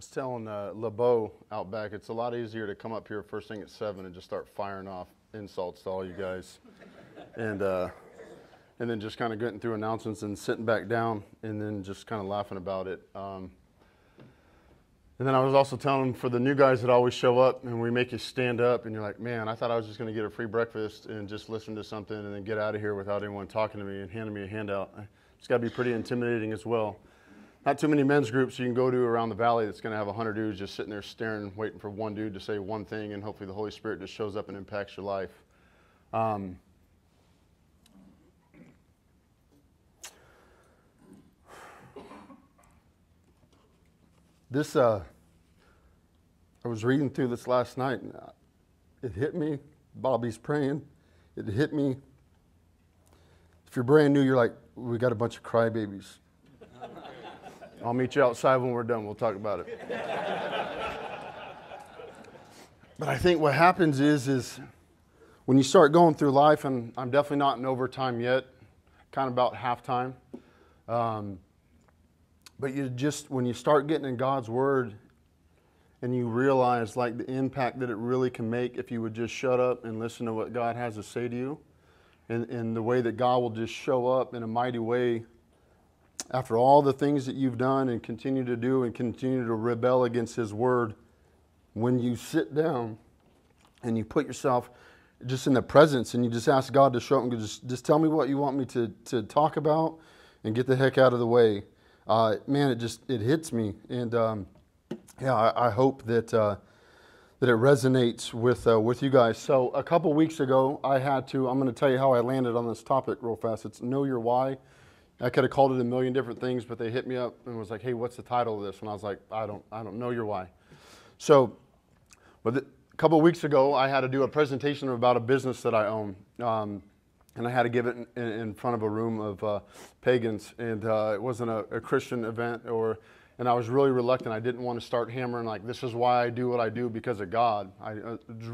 was telling LeBeau out back, it's a lot easier to come up here first thing at 7 and just start firing off insults to all you guys. And then just kind of getting through announcements and sitting back down and then just kind of laughing about it. And then I was also telling them for the new guys that always show up and we make you stand up and you're like, man, I thought I was just going to get a free breakfast and just listen to something and then get out of here without anyone talking to me and handing me a handout. It's got to be pretty intimidating as well. Not too many men's groups you can go to around the valley that's going to have 100 dudes just sitting there staring, waiting for one dude to say one thing, and hopefully the Holy Spirit just shows up and impacts your life. I was reading through this last night, and it hit me. Bobby's praying. It hit me. If you're brand new, you're like, we got a bunch of crybabies. I'll meet you outside when we're done. We'll talk about it. But I think what happens is when you start going through life, and I'm definitely not in overtime yet, kind of about halftime. But you just, when you start getting in God's Word and you realize like the impact that it really can make if you would just shut up and listen to what God has to say to you, and the way that God will just show up in a mighty way after all the things that you've done and continue to do and continue to rebel against His Word, when you sit down and you put yourself just in the presence and you just ask God to show up and just tell me what you want me to talk about and get the heck out of the way. Man, it hits me, and yeah, I hope that that it resonates with you guys. So a couple weeks ago, I'm going to tell you how I landed on this topic real fast. It's Know Your Why. I could have called it a million different things, but they hit me up and was like, "Hey, what's the title of this?" And I was like, "I don't know your why." So, but a couple of weeks ago, I had to do a presentation about a business that I own. And I had to give it in front of a room of pagans, and it wasn't a Christian event, and I was really reluctant. I didn't want to start hammering like, this is why I do what I do because of God. It was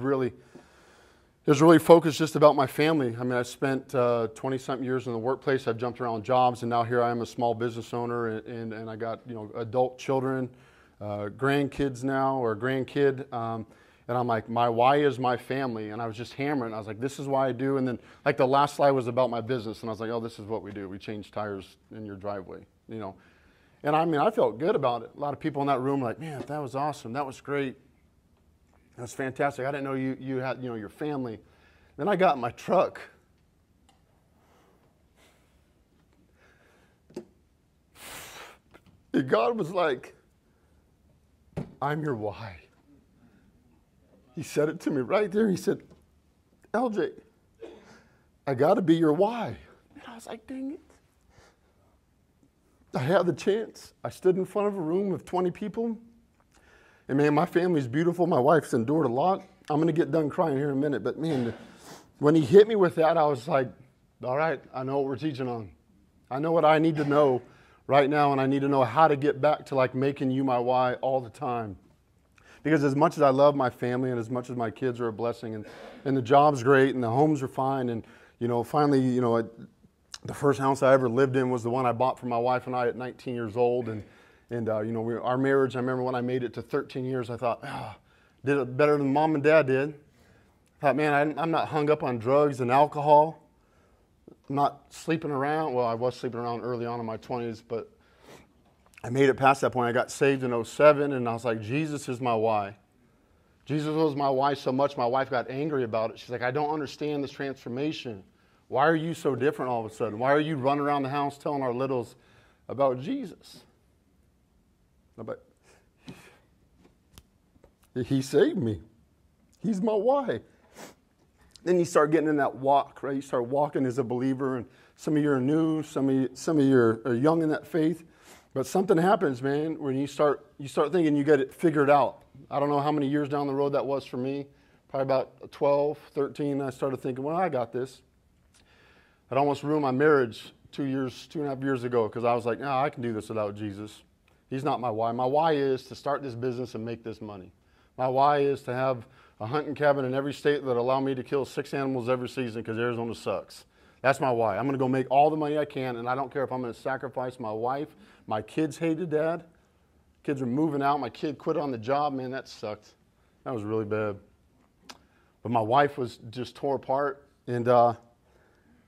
really focused just about my family. I mean, I spent 20-something years in the workplace. I've jumped around jobs, and now here I am a small business owner, and I got adult children, grandkid. And I'm like, my why is my family. And I was just hammering. I was like, this is why I do. And then like the last slide was about my business. And I was like, oh, this is what we do. We change tires in your driveway, And I mean, I felt good about it. A lot of people in that room were like, man, that was awesome. That was great. That was fantastic. I didn't know you had, your family. Then I got in my truck. And God was like, I'm your why. He said it to me right there. He said, LJ, I got to be your why. And I was like, dang it. I had the chance. I stood in front of a room of 20 people. And man, my family's beautiful. My wife's endured a lot. I'm going to get done crying here in a minute. But man, when he hit me with that, I was like, all right, I know what we're teaching on. I know what I need to know right now. And I need to know how to get back to like making you my why all the time. Because as much as I love my family and as much as my kids are a blessing and the job's great and the homes are fine and, finally, the first house I ever lived in was the one I bought for my wife and I at 19 years old. Our marriage, I remember when I made it to 13 years, I thought, did it better than mom and dad did. I thought, man, I'm not hung up on drugs and alcohol. I'm not sleeping around. Well, I was sleeping around early on in my 20s, but I made it past that point. I got saved in 2007, and I was like, Jesus is my why. Jesus was my why so much, my wife got angry about it. She's like, I don't understand this transformation. Why are you so different all of a sudden? Why are you running around the house telling our littles about Jesus? But he saved me. He's my why. Then you start getting in that walk, right? You start walking as a believer, and some of you are new, some of you are young in that faith. But something happens, man, when you start thinking you get it figured out. I don't know how many years down the road that was for me. Probably about 12, 13, I started thinking, well, I got this. I'd almost ruined my marriage 2.5 years ago because I was like, I can do this without Jesus. He's not my why. My why is to start this business and make this money. My why is to have a hunting cabin in every state that allow me to kill 6 animals every season because Arizona sucks. That's my why. I'm going to go make all the money I can, and I don't care if I'm going to sacrifice my wife. My kids hated dad. Kids are moving out. My kid quit on the job. Man, that sucked. That was really bad. But my wife was just tore apart. And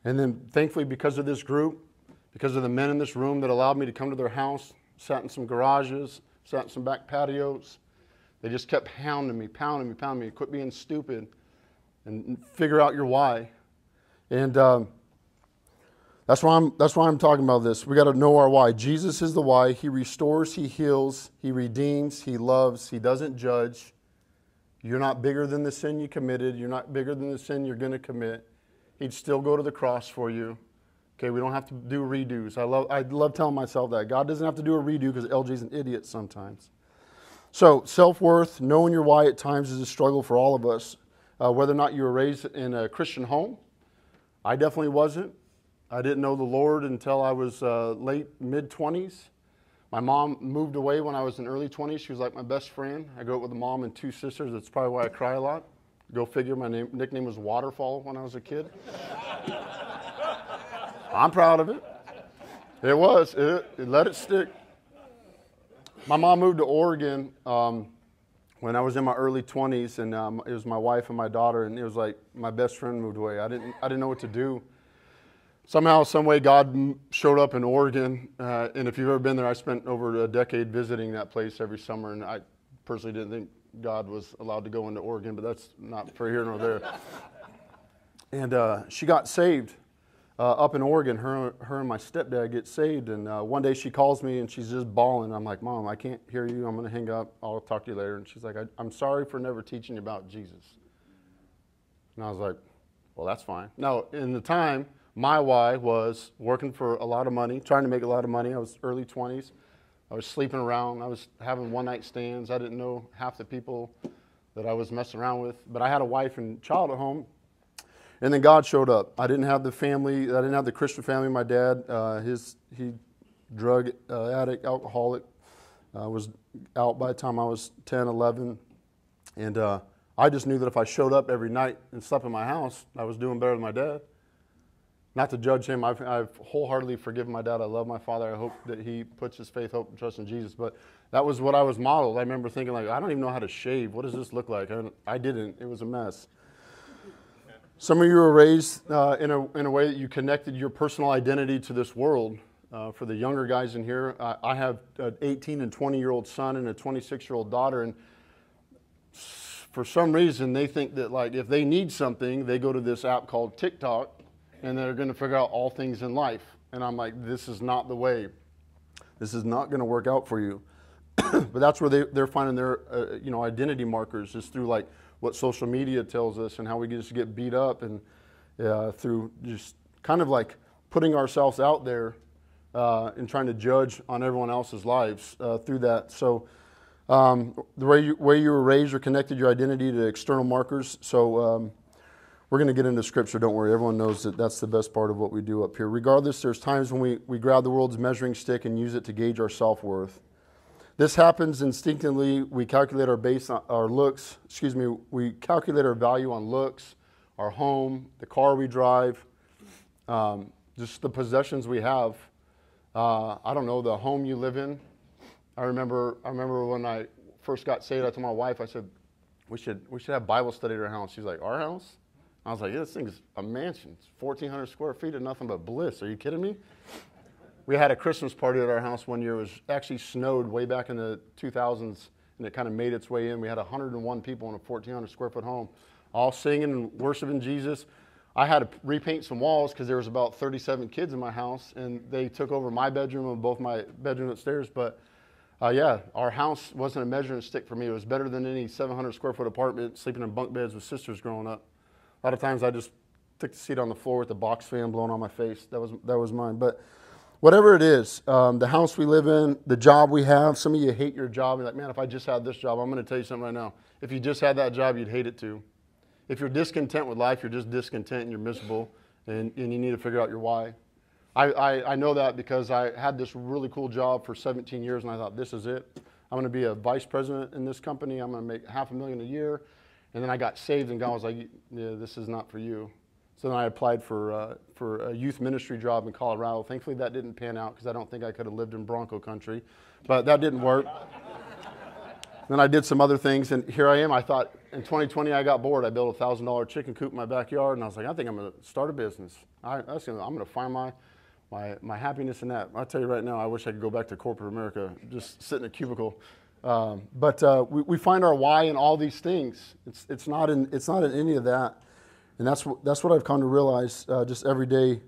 then thankfully, because of this group, because of the men in this room that allowed me to come to their house, sat in some garages, sat in some back patios, they just kept pounding me. Quit being stupid and figure out your why. And that's why I'm talking about this. We got to know our why. Jesus is the why. He restores, he heals, he redeems, he loves, he doesn't judge. You're not bigger than the sin you committed. You're not bigger than the sin you're going to commit. He'd still go to the cross for you. Okay, we don't have to do redos. I love telling myself that. God doesn't have to do a redo because LJ's an idiot sometimes. So self-worth, knowing your why at times is a struggle for all of us. Whether or not you were raised in a Christian home, I definitely wasn't. I didn't know the Lord until I was late, mid-20s. My mom moved away when I was in early 20s. She was like my best friend. I grew up with a mom and two sisters. That's probably why I cry a lot. Go figure, my nickname was Waterfall when I was a kid. I'm proud of it. It was. It let it stick. My mom moved to Oregon when I was in my early 20s, and it was my wife and my daughter, and it was like my best friend moved away. I didn't know what to do. Somehow, some way, God showed up in Oregon, and if you've ever been there, I spent over a decade visiting that place every summer, and I personally didn't think God was allowed to go into Oregon, but that's not for here nor there. And she got saved up in Oregon. Her and my stepdad get saved, and one day she calls me and she's just bawling. I'm like, Mom, I can't hear you. I'm going to hang up. I'll talk to you later. And she's like, I'm sorry for never teaching you about Jesus. And I was like, well, that's fine. Now, in the time, my why was working for a lot of money, trying to make a lot of money. I was early 20s. I was sleeping around. I was having one-night stands. I didn't know half the people that I was messing around with. But I had a wife and child at home. And then God showed up. I didn't have the family. I didn't have the Christian family. My dad, he drug addict, alcoholic. I was out by the time I was 10, 11. And I just knew that if I showed up every night and slept in my house, I was doing better than my dad. Not to judge him, I've wholeheartedly forgiven my dad. I love my father. I hope that he puts his faith, hope, and trust in Jesus. But that was what I was modeled. I remember thinking, like, I don't even know how to shave. What does this look like? I didn't. It was a mess. Some of you were raised in a way that you connected your personal identity to this world. For the younger guys in here, I have an 18 and 20-year-old son and a 26-year-old daughter. And for some reason, they think that, like, if they need something, they go to this app called TikTok. And they're going to figure out all things in life. And I'm like, this is not the way. This is not going to work out for you. But that's where they're finding their identity markers, is through like what social media tells us and how we just get beat up, and through just kind of like putting ourselves out there and trying to judge on everyone else's lives through that. So the way you were raised or connected your identity to external markers. So we're going to get into Scripture, don't worry. Everyone knows that that's the best part of what we do up here. Regardless, there's times when we grab the world's measuring stick and use it to gauge our self-worth. This happens instinctively. We calculate we calculate our value on looks, our home, the car we drive, just the possessions we have. I don't know, the home you live in. I remember when I first got saved, I told my wife, I said, we should have Bible study at our house. She's like, our house? I was like, yeah, this thing's a mansion. It's 1,400 square feet of nothing but bliss. Are you kidding me? We had a Christmas party at our house one year. It was actually snowed way back in the 2000s, and it kind of made its way in. We had 101 people in a 1,400 square foot home, all singing and worshiping Jesus. I had to repaint some walls because there was about 37 kids in my house, and they took over my bedroom and both my bedrooms upstairs. But yeah, our house wasn't a measuring stick for me. It was better than any 700 square foot apartment, sleeping in bunk beds with sisters growing up. A lot of times I just took the seat on the floor with the box fan blowing on my face. That was mine. But whatever it is, the house we live in, the job we have. Some of you hate your job. You're like, man, if I just had this job, I'm going to tell you something right now. If you just had that job, you'd hate it too. If you're discontent with life, you're just discontent and you're miserable, and you need to figure out your why. I know that because I had this really cool job for 17 years, and I thought, this is it. I'm going to be a vice president in this company. I'm going to make $500,000 a year. And then I got saved, and God was like, yeah, this is not for you. So then I applied for a youth ministry job in Colorado. Thankfully, that didn't pan out because I don't think I could have lived in Bronco country, but that didn't work. Then I did some other things, and here I am. I thought in 2020 I got bored. I built a $1,000 chicken coop in my backyard, and I was like, I think I'm going to start a business. I'm going to find my happiness in that. I'll tell you right now, I wish I could go back to corporate America, just sit in a cubicle. But we find our why in all these things. It's not in any of that, and that's what I've come to realize just every day.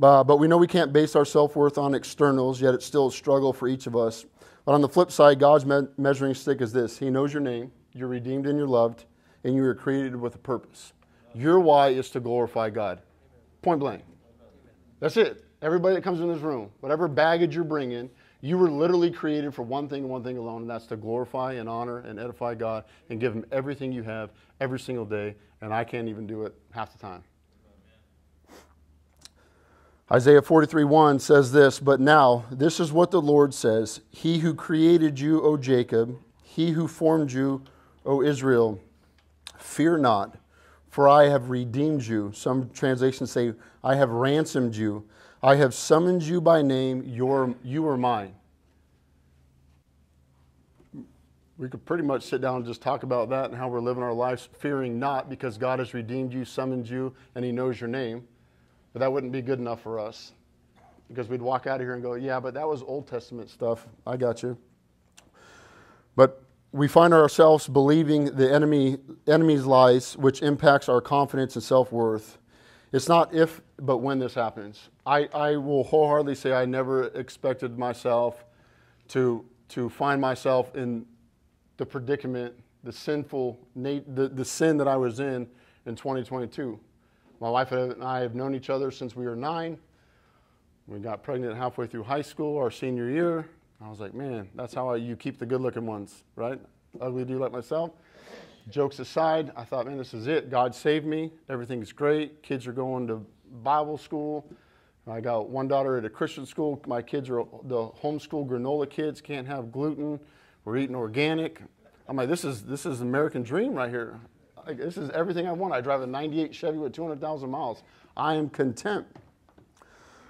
But we know we can't base our self-worth on externals, yet it's still a struggle for each of us. But on the flip side, God's measuring stick is this. He knows your name, you're redeemed and you're loved, and you were created with a purpose. Your why is to glorify God. Point blank. That's it. Everybody that comes in this room, whatever baggage you're bringing, you were literally created for one thing and one thing alone, and that's to glorify and honor and edify God and give Him everything you have every single day, and I can't even do it half the time. Isaiah 43.1 says this, "But now, this is what the Lord says, He who created you, O Jacob, He who formed you, O Israel, fear not, for I have redeemed you." Some translations say, "I have ransomed you. I have summoned you by name, you are mine." We could pretty much sit down and just talk about that and how we're living our lives, fearing not, because God has redeemed you, summoned you, and He knows your name. But that wouldn't be good enough for us, because we'd walk out of here and go, yeah, but that was Old Testament stuff. I got you. But we find ourselves believing the enemy's lies, which impacts our confidence and self-worth. It's not if, but when this happens. I will wholeheartedly say I never expected myself to find myself in the predicament, the sinful sin that I was in 2022. My wife and I have known each other since we were 9. We got pregnant halfway through high school, our senior year. I was like, man, that's how you keep the good-looking ones, right? Ugly dude like myself. Jokes aside, I thought, man, this is it. God saved me. Everything's great. Kids are going to Bible school. I got one daughter at a Christian school. My kids are the homeschool granola kids. Can't have gluten. We're eating organic. I'm like, this is the American dream right here. Like, this is everything I want. I drive a 98 Chevy with 200,000 miles. I am content.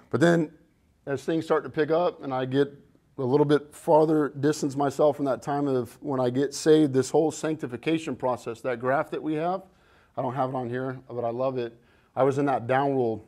But then as things start to pick up and I get a little bit farther, distance myself from that time of when I get saved, this whole sanctification process, that graph that we have, I don't have it on here, but I love it. I was in that downward,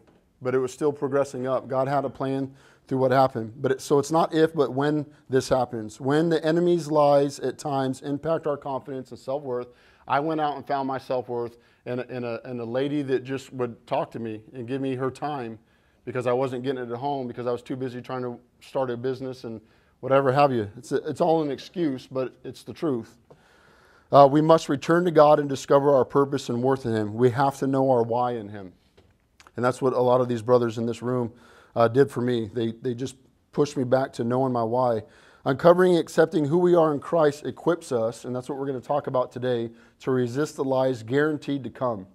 but it was still progressing up. God had a plan through what happened. So it's not if, but when this happens. When the enemy's lies at times impact our confidence and self-worth, I went out and found my self-worth in a lady that just would talk to me and give me her time, because I wasn't getting it at home because I was too busy trying to start a business and whatever have you. It's all an excuse, but it's the truth. We must return to God and discover our purpose and worth in Him. We have to know our why in Him. And that's what a lot of these brothers in this room did for me. They just pushed me back to knowing my why. Uncovering and accepting who we are in Christ equips us, and that's what we're going to talk about today, to resist the lies guaranteed to come.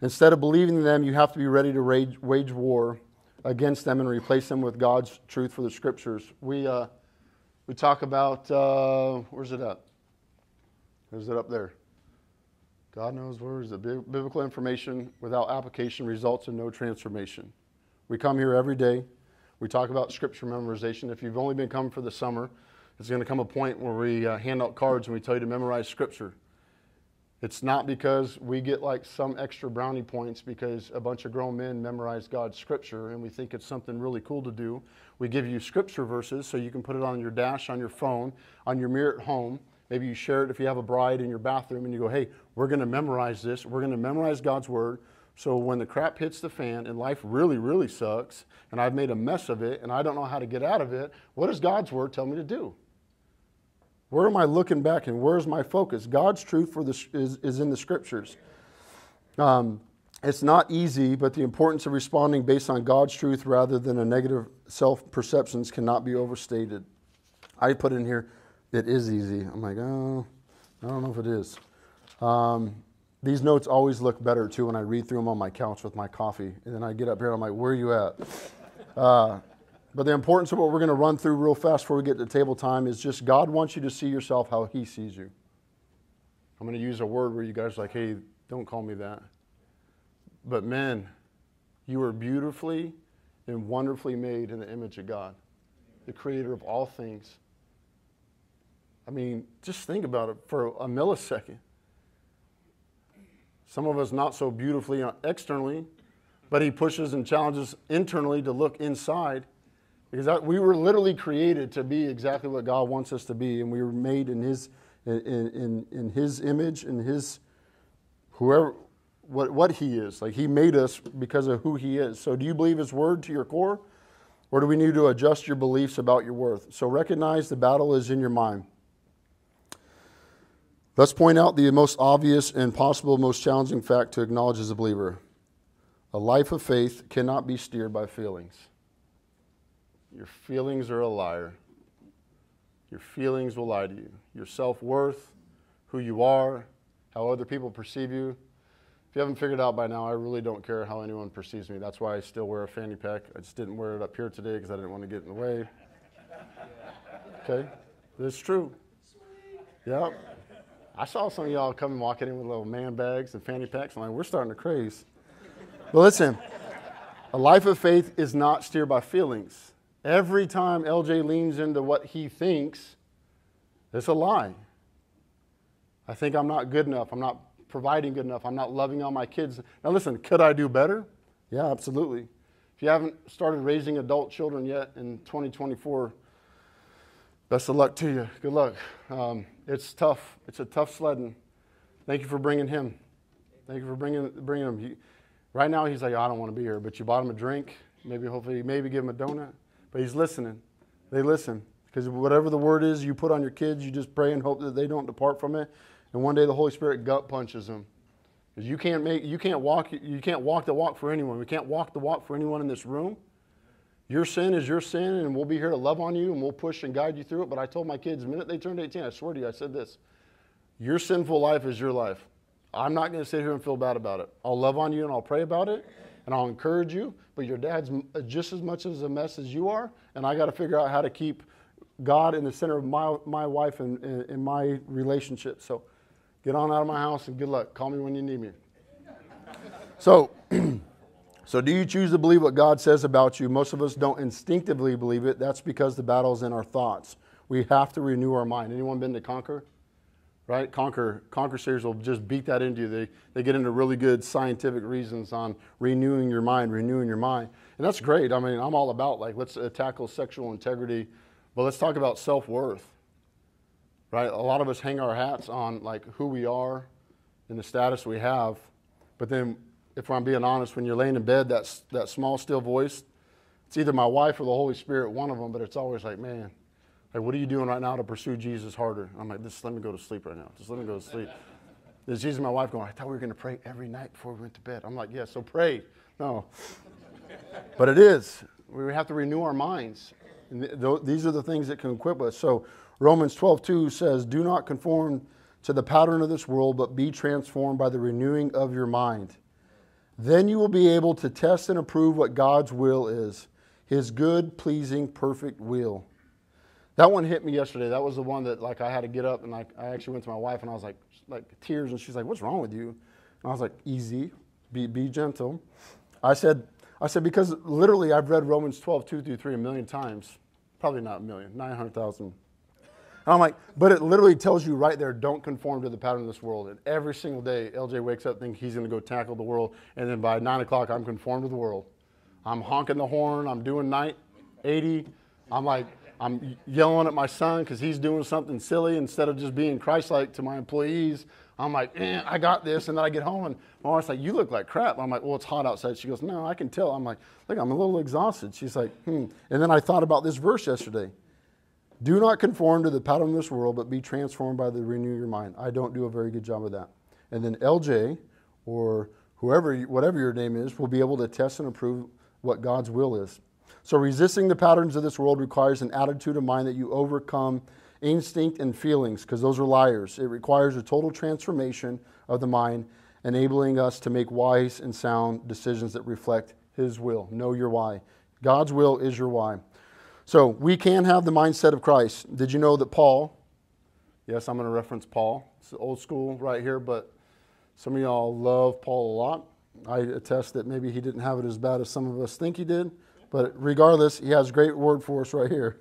Instead of believing them, you have to be ready to wage war against them and replace them with God's truth for the Scriptures. We talk about, where's it up? Is it up there? God knows where is the biblical information without application results in no transformation. We come here every day. We talk about scripture memorization. If you've only been coming for the summer, it's going to come a point where we hand out cards and we tell you to memorize scripture. It's not because we get like some extra brownie points because a bunch of grown men memorize God's scripture and we think it's something really cool to do. We give you scripture verses so you can put it on your dash, on your phone, on your mirror at home. Maybe you share it if you have a bride in your bathroom and you go, hey, we're going to memorize this. We're going to memorize God's word. So when the crap hits the fan and life really, really sucks and I've made a mess of it and I don't know how to get out of it, what does God's word tell me to do? Where am I looking back and where's my focus? God's truth for this is in the scriptures. It's not easy, but the importance of responding based on God's truth rather than a negative self-perceptions cannot be overstated. I put in here, it is easy. I'm like, oh, I don't know if it is. These notes always look better, too, when I read through them on my couch with my coffee. And then I get up here and I'm like, where are you at? But the importance of what we're going to run through real fast before we get to table time is just God wants you to see yourself how He sees you. I'm going to use a word where you guys are like, hey, don't call me that. But men, You are beautifully and wonderfully made in the image of God, the creator of all things. I mean, just think about it for a millisecond. Some of us not so beautifully externally, but he pushes and challenges internally to look inside, because we were literally created to be exactly what God wants us to be, and we were made in his in his image, in his whoever what he is. Like, he made us because of who he is. So do you believe his word to your core, or do we need to adjust your beliefs about your worth? So recognize the battle is in your mind. Let's point out the most obvious and possible most challenging fact to acknowledge as a believer. A life of faith cannot be steered by feelings. Your feelings are a liar. Your feelings will lie to you. Your self-worth, who you are, how other people perceive you. If you haven't figured out by now, I really don't care how anyone perceives me. That's why I still wear a fanny pack. I just didn't wear it up here today because I didn't want to get in the way. Okay? It's true. Yeah. I saw some of y'all come walking in with little man bags and fanny packs. I'm like, we're starting to craze. But listen, a life of faith is not steered by feelings. Every time LJ leans into what he thinks, it's a lie. I think I'm not good enough. I'm not providing good enough. I'm not loving all my kids. Now listen, could I do better? Yeah, absolutely. If you haven't started raising adult children yet in 2024, best of luck to you. Good luck. It's tough. It's a tough sledding. Thank you for bringing him. Thank you for bringing him. Right now he's like, I don't want to be here, but you bought him a drink. Maybe, hopefully, maybe give him a donut. But he's listening. They listen. Because whatever the word is you put on your kids, you just pray and hope that they don't depart from it. And one day the Holy Spirit gut punches them. Because you can't walk the walk for anyone. We can't walk the walk for anyone in this room. Your sin is your sin, and we'll be here to love on you, and we'll push and guide you through it. But I told my kids, the minute they turned 18, I swear to you, I said this: your sinful life is your life. I'm not going to sit here and feel bad about it. I'll love on you, and I'll pray about it, and I'll encourage you. But your dad's just as much as a mess as you are, and I got to figure out how to keep God in the center of my wife and in my relationship. So get on out of my house, and good luck. Call me when you need me. So... So do you choose to believe what God says about you? Most of us don't instinctively believe it. That's because the battle's in our thoughts. We have to renew our mind. Anyone been to Conquer? Right? Conquer series will just beat that into you. They get into really good scientific reasons on renewing your mind, And that's great. I mean, I'm all about, like, let's tackle sexual integrity, but let's talk about self-worth. Right? A lot of us hang our hats on, like, who we are and the status we have, but then, if I'm being honest, when you're laying in bed, that small, still voice, it's either my wife or the Holy Spirit, one of them, but it's always like, man, like, what are you doing right now to pursue Jesus harder? I'm like, just let me go to sleep right now. Just let me go to sleep. There's Jesus and my wife going, I thought we were going to pray every night before we went to bed. I'm like, yeah, so pray. No. But it is. We have to renew our minds. And these are the things that can equip us. So Romans 12.2 says, do not conform to the pattern of this world, but be transformed by the renewing of your mind. Then you will be able to test and approve what God's will is, his good, pleasing, perfect will. That one hit me yesterday. That was the one that, like, I had to get up and, like, I actually went to my wife and I was like tears, and she's like, what's wrong with you? And I was like, easy, be gentle. I said, because literally I've read Romans 12:2-3 a million times, probably not a million, 900,000. And I'm like, but it literally tells you right there, don't conform to the pattern of this world. And every single day, LJ wakes up thinking he's going to go tackle the world. And then by 9 o'clock, I'm conformed to the world. I'm honking the horn. I'm doing 80. I'm yelling at my son because he's doing something silly. Instead of just being Christ-like to my employees, I'm like, I got this. And then I get home, and my wife's like, you look like crap. I'm like, well, it's hot outside. She goes, no, I can tell. I'm like, look, I'm a little exhausted. She's like, And then I thought about this verse yesterday. Do not conform to the pattern of this world, but be transformed by the renewing of your mind. I don't do a very good job of that. And then LJ, or whoever, whatever your name is, will be able to test and approve what God's will is. So resisting the patterns of this world requires an attitude of mind that you overcome instinct and feelings, because those are liars. It requires a total transformation of the mind, enabling us to make wise and sound decisions that reflect his will. Know your why. God's will is your why. So we can have the mindset of Christ. Did you know that Paul, yes, I'm going to reference Paul. It's old school right here, but some of y'all love Paul a lot. I attest that maybe he didn't have it as bad as some of us think he did. But regardless, he has a great word for us right here.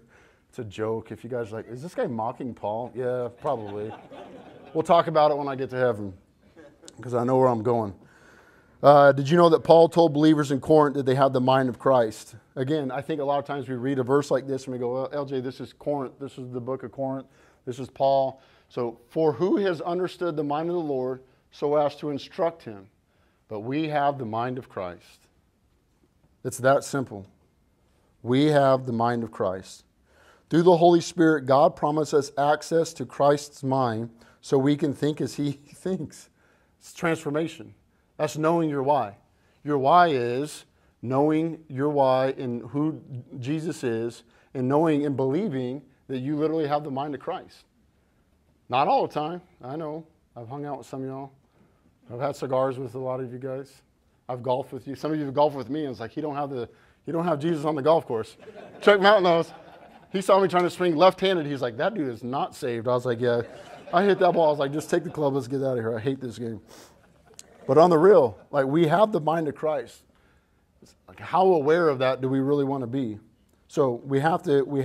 It's a joke. If you guys are like, is this guy mocking Paul? Yeah, probably. We'll talk about it when I get to heaven, because I know where I'm going. Did you know that Paul told believers in Corinth that they had the mind of Christ? Again, I think a lot of times we read a verse like this and we go, well, LJ, this is Corinth. This is the book of Corinth. This is Paul. So, for who has understood the mind of the Lord so as to instruct him? But we have the mind of Christ. It's that simple. We have the mind of Christ. Through the Holy Spirit, God promised us access to Christ's mind so we can think as he thinks. It's transformation. That's knowing your why. Your why is knowing your why and who Jesus is, and knowing and believing that you literally have the mind of Christ. Not all the time. I know. I've hung out with some of y'all. I've had cigars with a lot of you guys. I've golfed with you. Some of you have golfed with me, and it's like, you don't have Jesus on the golf course. Chuck Mountain knows. He saw me trying to swing left-handed. He's like, that dude is not saved. I was like, yeah. I hit that ball. I was like, just take the club. Let's get out of here. I hate this game. But on the real, like, we have the mind of Christ. Like, how aware of that do we really want to be? So we have to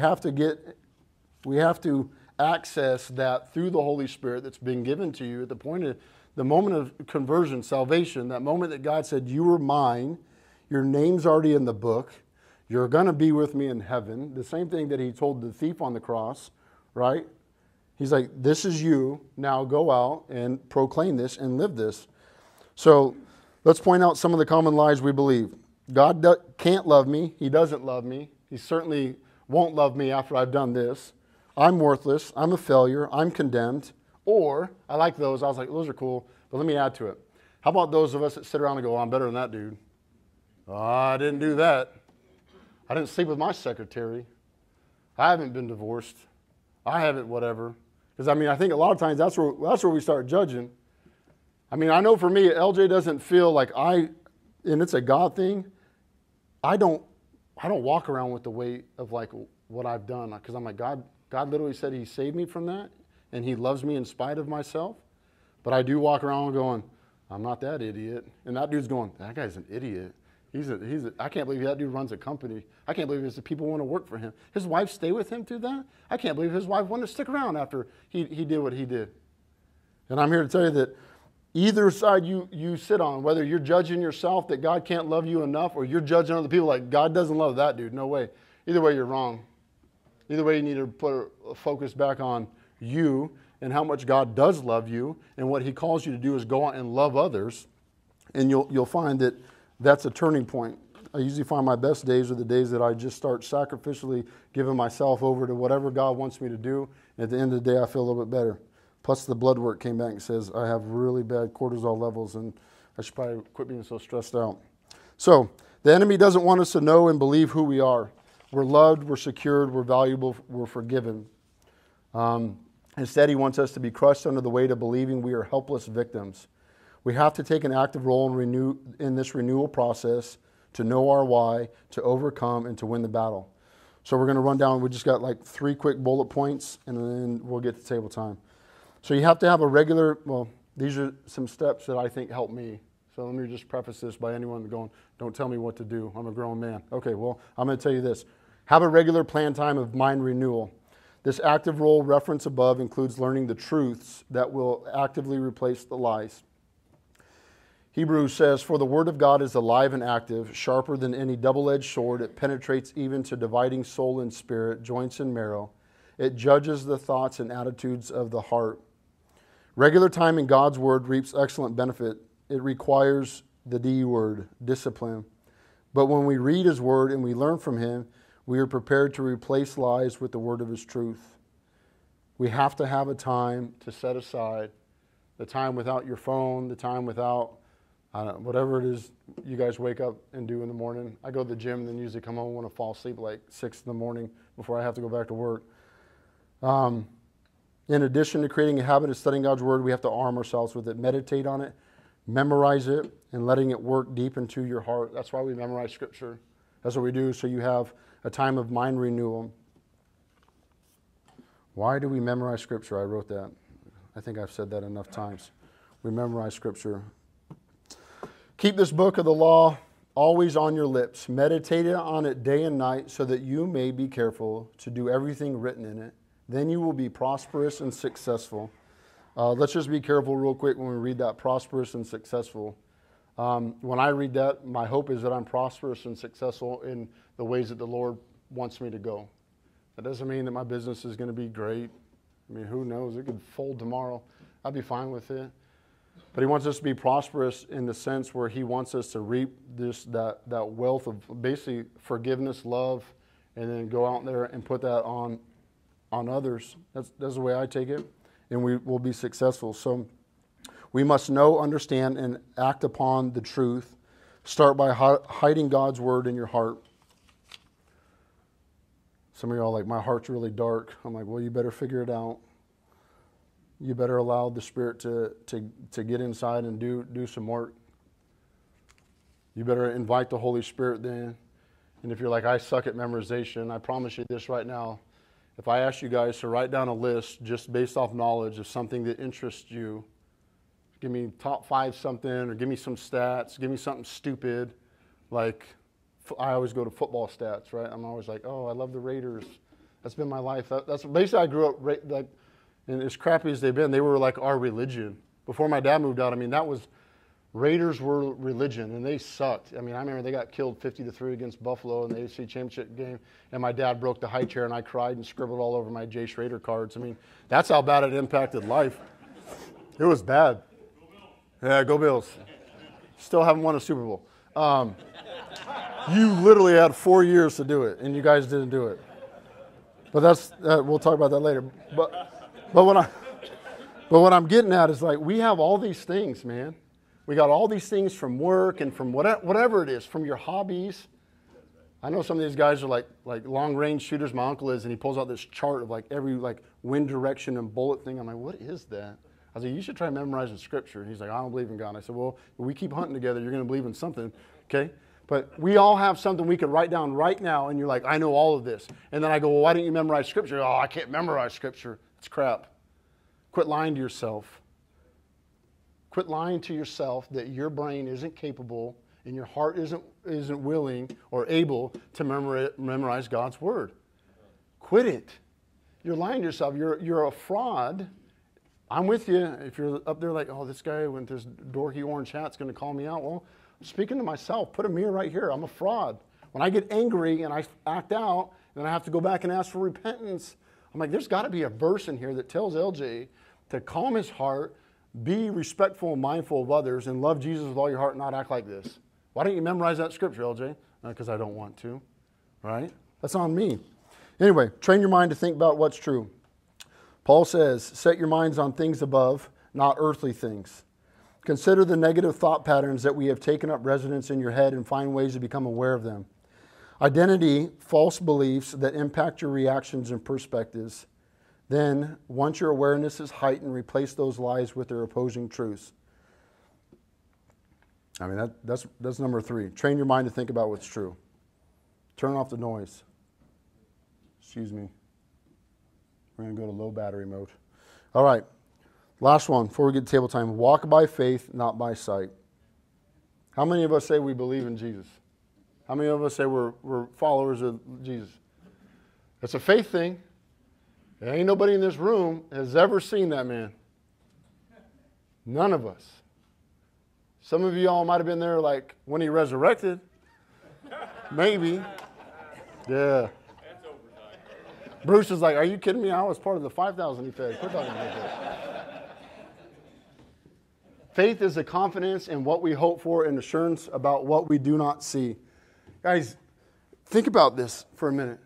access that through the Holy Spirit that's been given to you at the point of the moment of conversion, salvation, that moment that God said, you were mine, your name's already in the book, you're going to be with me in heaven. The same thing that he told the thief on the cross, right? He's like, this is you, now go out and proclaim this and live this. So let's point out some of the common lies we believe. God can't love me. He doesn't love me. He certainly won't love me after I've done this. I'm worthless. I'm a failure. I'm condemned. Or, I like those. I was like, those are cool, but let me add to it. How about those of us that sit around and go, oh, I'm better than that dude. Oh, I didn't do that. I didn't sleep with my secretary. I haven't been divorced. I haven't whatever. Because, I mean, I think a lot of times that's where we start judging. I mean, I know for me, LJ doesn't feel like and it's a God thing, I don't walk around with the weight of like what I've done. Because I'm like, God literally said he saved me from that, and he loves me in spite of myself. But I do walk around going, I'm not that idiot. And that dude's going, that guy's an idiot. I can't believe that dude runs a company. I can't believe the people want to work for him. His wife stayed with him through that? I can't believe his wife wanted to stick around after he did what he did. And I'm here to tell you that either side you sit on, whether you're judging yourself that God can't love you enough, or you're judging other people like God doesn't love that dude, no way. Either way, you're wrong. Either way, you need to put a focus back on you and how much God does love you, and what he calls you to do is go out and love others, and you'll find that that's a turning point. I usually find my best days are the days that I just start sacrificially giving myself over to whatever God wants me to do, and at the end of the day, I feel a little bit better. Plus, the blood work came back and says, I have really bad cortisol levels, and I should probably quit being so stressed out. So, the enemy doesn't want us to know and believe who we are. We're loved, we're secured, we're valuable, we're forgiven. Instead, he wants us to be crushed under the weight of believing we are helpless victims. We have to take an active role in this renewal process to know our why, to overcome, and to win the battle. So we're going to run down. We just got like 3 quick bullet points, and then we'll get to table time. So you have to have a regular, well, these are some steps that I think help me. So let me just preface this by anyone going, don't tell me what to do. I'm a grown man. Okay, well, I'm going to tell you this. Have a regular plan time of mind renewal. This active role reference above includes learning the truths that will actively replace the lies. Hebrews says, for the word of God is alive and active, sharper than any double-edged sword. It penetrates even to dividing soul and spirit, joints and marrow. It judges the thoughts and attitudes of the heart. Regular time in God's word reaps excellent benefit. It requires the D word, discipline. But when we read his word and we learn from him, we are prepared to replace lies with the word of his truth. We have to have a time to set aside, the time without your phone, the time without whatever it is you guys wake up and do in the morning. I go to the gym and then usually come home when I fall asleep like 6 in the morning before I have to go back to work. In addition to creating a habit of studying God's word, we have to arm ourselves with it, meditate on it, memorize it, and letting it work deep into your heart. That's why we memorize scripture. That's what we do, so you have a time of mind renewal. Why do we memorize scripture? I wrote that. I think I've said that enough times. We memorize scripture. Keep this book of the law always on your lips. Meditate on it day and night so that you may be careful to do everything written in it. Then you will be prosperous and successful. Let's just be careful real quick when we read that, prosperous and successful. When I read that, my hope is that I'm prosperous and successful in the ways that the Lord wants me to go. That doesn't mean that my business is going to be great. I mean, who knows? It could fold tomorrow. I'd be fine with it. But He wants us to be prosperous in the sense where He wants us to reap that wealth of basically forgiveness, love, and then go out there and put that on others. That's the way I take it. And we will be successful. So we must know, understand, and act upon the truth. Start by hiding God's word in your heart. Some of y'all are like, my heart's really dark. I'm like, well, you better figure it out. You better allow the Spirit to get inside and do some work. You better invite the Holy Spirit then. And if you're like, I suck at memorization, I promise you this right now. If I ask you guys to write down a list just based off knowledge of something that interests you, give me top 5 something, or give me some stats, give me something stupid. Like, I always go to football stats, right? I'm always like, oh, I love the Raiders. That's been my life. That's basically, I grew up, like, and as crappy as they've been, they were like our religion. Before my dad moved out, I mean, that was, Raiders were religion, and they sucked. I mean, I remember they got killed 50-3 against Buffalo in the AFC Championship game, and my dad broke the high chair, and I cried and scribbled all over my Jay Schrader cards. I mean, that's how bad it impacted life. It was bad. Yeah, go Bills. Still haven't won a Super Bowl. You literally had 4 years to do it, and you guys didn't do it. But that's, we'll talk about that later. But what I'm getting at is, like, we have all these things, man. We got all these things from work and from whatever it is, from your hobbies. I know some of these guys are like long-range shooters. My uncle is, and he pulls out this chart of like every like wind direction and bullet thing. I'm like, what is that? I was like, you should try memorizing Scripture. And he's like, I don't believe in God. And I said, well, if we keep hunting together, you're going to believe in something, okay? But we all have something we could write down right now, and you're like, I know all of this. And then I go, well, why didn't you memorize Scripture? Oh, I can't memorize Scripture. It's crap. Quit lying to yourself. Quit lying to yourself that your brain isn't capable and your heart isn't willing or able to memorize God's Word. Quit it. You're lying to yourself. You're a fraud. I'm with you. If you're up there like, oh, this guy with this dorky orange hat's going to call me out. Well, I'm speaking to myself. Put a mirror right here. I'm a fraud. When I get angry and I act out, then I have to go back and ask for repentance. I'm like, there's got to be a verse in here that tells LJ to calm his heart, be respectful and mindful of others, and love Jesus with all your heart and not act like this. Why don't you memorize that Scripture, LJ? Because I don't want to, right? That's on me. Anyway, train your mind to think about what's true. Paul says, set your minds on things above, not earthly things. Consider the negative thought patterns that we have taken up residence in your head and find ways to become aware of them. Identify false beliefs that impact your reactions and perspectives. Then, once your awareness is heightened, replace those lies with their opposing truths. I mean, that's number 3. Train your mind to think about what's true. Turn off the noise. Excuse me. We're going to go to low battery mode. All right. Last one before we get to table time. Walk by faith, not by sight. How many of us say we believe in Jesus? How many of us say we're followers of Jesus? It's a faith thing. There ain't nobody in this room has ever seen that man. None of us. Some of y'all might have been there like when He resurrected. Maybe. Yeah. Bruce is like, are you kidding me? I was part of the 5,000 he fed. Quit talking about that. Faith is a confidence in what we hope for and assurance about what we do not see. Guys, think about this for a minute.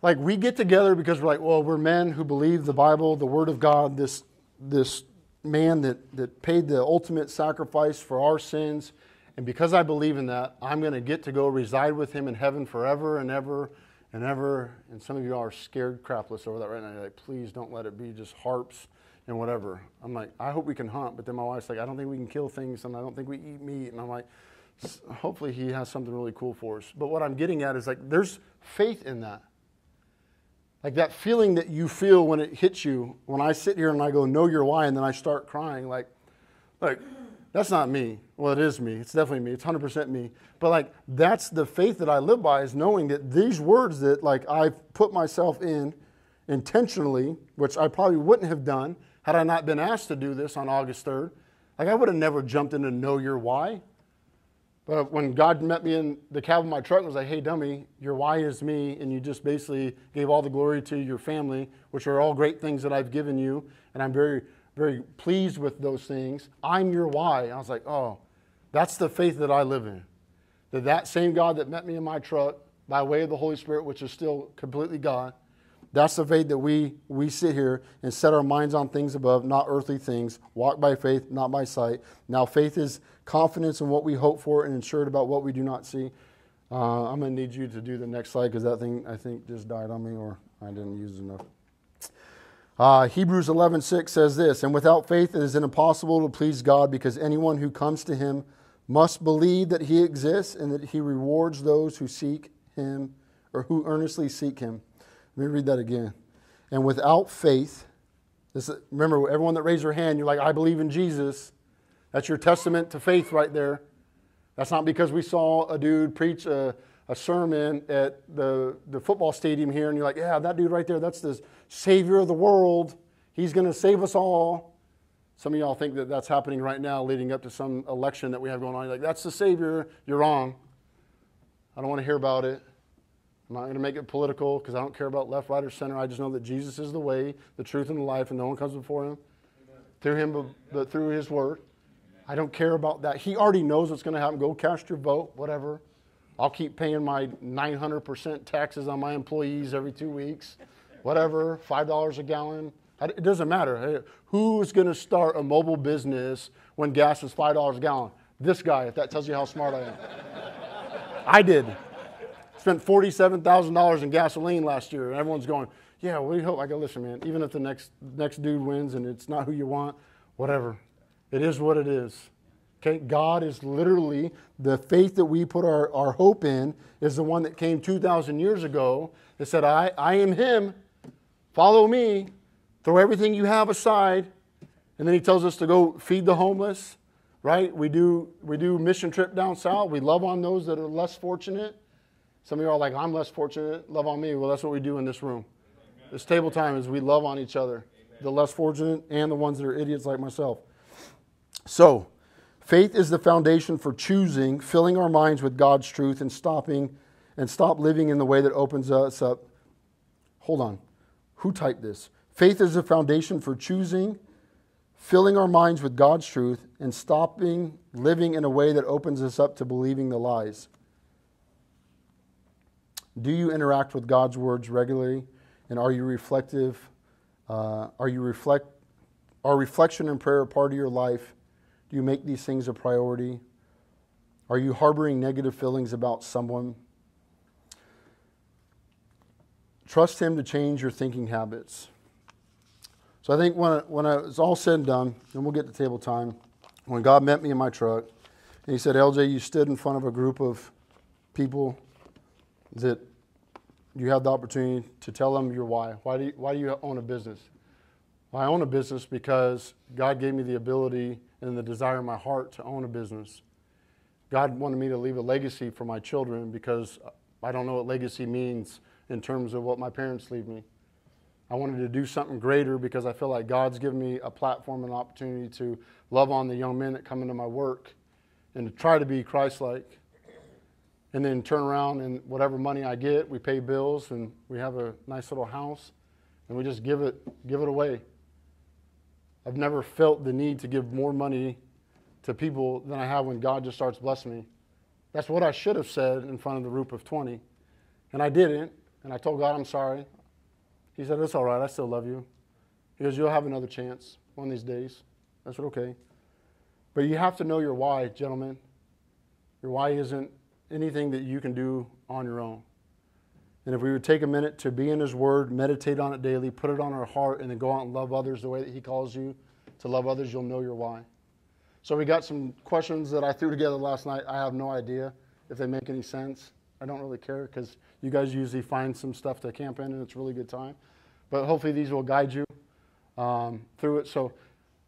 Like, we get together because we're like, well, we're men who believe the Bible, the Word of God, this man that paid the ultimate sacrifice for our sins. And because I believe in that, I'm going to get to go reside with Him in heaven forever and ever and ever. And some of you all are scared crapless over that right now. You're like, please don't let it be just harps and whatever. I'm like, I hope we can hunt. But then my wife's like, I don't think we can kill things, and I don't think we eat meat. And I'm like, hopefully He has something really cool for us. But what I'm getting at is, like, there's faith in that. Like that feeling that you feel when it hits you, when I sit here and I go, know your why, and then I start crying, like That's not me. Well, it is me. It's definitely me. It's 100% me. But like, that's the faith that I live by, is knowing that these words that like I've put myself in intentionally, which I probably wouldn't have done had I not been asked to do this on August 3rd. Like, I would have never jumped into Know Your Why. But when God met me in the cab of my truck and was like, hey, dummy, your why is me, and you just basically gave all the glory to your family, which are all great things that I've given you, and I'm very, very pleased with those things. I'm your why. And I was like, oh, that's the faith that I live in. That that same God that met me in my truck, by way of the Holy Spirit, which is still completely God, that's the faith that we sit here and set our minds on things above, not earthly things. Walk by faith, not by sight. Now, faith is confidence in what we hope for and assured about what we do not see. I'm going to need you to do the next slide because that thing, I think, just died on me, or I didn't use it enough. Hebrews 11.6 says this, and without faith it is impossible to please God, because anyone who comes to Him must believe that He exists and that He rewards those who seek Him, or who earnestly seek Him. Let me read that again. And without faith, this, remember, everyone that raised their hand, you're like, I believe in Jesus. That's your testament to faith right there. That's not because we saw a dude preach a sermon at the football stadium here, and you're like, yeah, that dude right there, that's the Savior of the world. He's going to save us all. Some of y'all think that that's happening right now leading up to some election that we have going on. You're like, that's the Savior. You're wrong. I don't want to hear about it. I'm not going to make it political because I don't care about left, right, or center. I just know that Jesus is the way, the truth, and the life, and no one comes before Him. Amen. Through Him, but through His word. Amen. I don't care about that. He already knows what's going to happen. Go cast your vote, whatever. I'll keep paying my 900% taxes on my employees every 2 weeks, whatever, $5 a gallon. It doesn't matter. Who's going to start a mobile business when gas is $5 a gallon? This guy, if that tells you how smart I am. I did. Spent $47,000 in gasoline last year, and everyone's going, yeah, we hope. I go, listen, man, even if the next dude wins and it's not who you want, whatever. It is what it is. Okay? God is literally, the faith that we put our hope in is the one that came 2,000 years ago that said, I am Him. Follow me. Throw everything you have aside. And then He tells us to go feed the homeless, right? We do mission trip down south. We love on those that are less fortunate. Some of you are like, I'm less fortunate, love on me. Well, that's what we do in this room. Amen. This table time is we love on each other, amen, the less fortunate and the ones that are idiots like myself. So, faith is the foundation for choosing, filling our minds with God's truth, and stop living in the way that opens us up. Hold on. Who typed this? Faith is the foundation for choosing, filling our minds with God's truth, and stopping living in a way that opens us up to believing the lies. Do you interact with God's words regularly, and are you reflective? Are reflection and prayer a part of your life? Do you make these things a priority? Are you harboring negative feelings about someone? Trust Him to change your thinking habits. So I think when it's all said and done, and we'll get to table time, when God met me in my truck, and He said, LJ, you stood in front of a group of people that you have the opportunity to tell them your why. Why do you own a business? Well, I own a business because God gave me the ability and the desire in my heart to own a business. God wanted me to leave a legacy for my children, because I don't know what legacy means in terms of what my parents leave me. I wanted to do something greater because I feel like God's given me a platform and opportunity to love on the young men that come into my work and to try to be Christ-like. And then turn around, and whatever money I get, we pay bills, and we have a nice little house, and we just give it away. I've never felt the need to give more money to people than I have when God just starts blessing me. That's what I should have said in front of the group of 20. And I didn't, and I told God, I'm sorry. He said, it's all right, I still love you. He goes, you'll have another chance one of these days. I said, okay. But you have to know your why, gentlemen. Your why isn't anything that you can do on your own. And if we would take a minute to be in His word, meditate on it daily, put it on our heart, and then go out and love others the way that He calls you to love others, you'll know your why. So we got some questions that I threw together last night. I have no idea if they make any sense. I don't really care, because you guys usually find some stuff to camp in, and it's a really good time. But hopefully these will guide you through it. So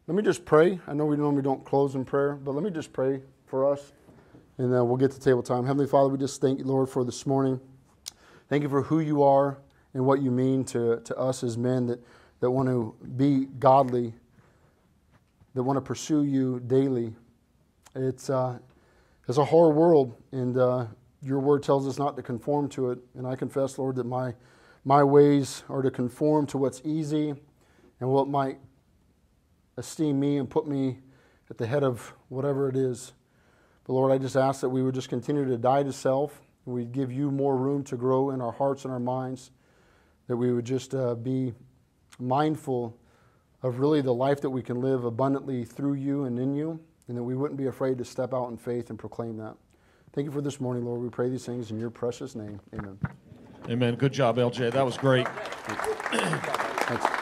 Let me just pray. I know we normally don't close in prayer, but let me just pray for us, and we'll get to table time. Heavenly Father, we just thank you, Lord, for this morning. Thank you for who you are and what you mean to us as men that want to be godly, that want to pursue you daily. It's a hard world, and your word tells us not to conform to it. And I confess, Lord, that my ways are to conform to what's easy and what might esteem me and put me at the head of whatever it is. But Lord, I just ask that we would just continue to die to self, and we'd give you more room to grow in our hearts and our minds, that we would just be mindful of really the life that we can live abundantly through you and in you, and that we wouldn't be afraid to step out in faith and proclaim that. Thank you for this morning, Lord. We pray these things in your precious name. Amen. Amen. Good job, LJ. That was great. Thanks.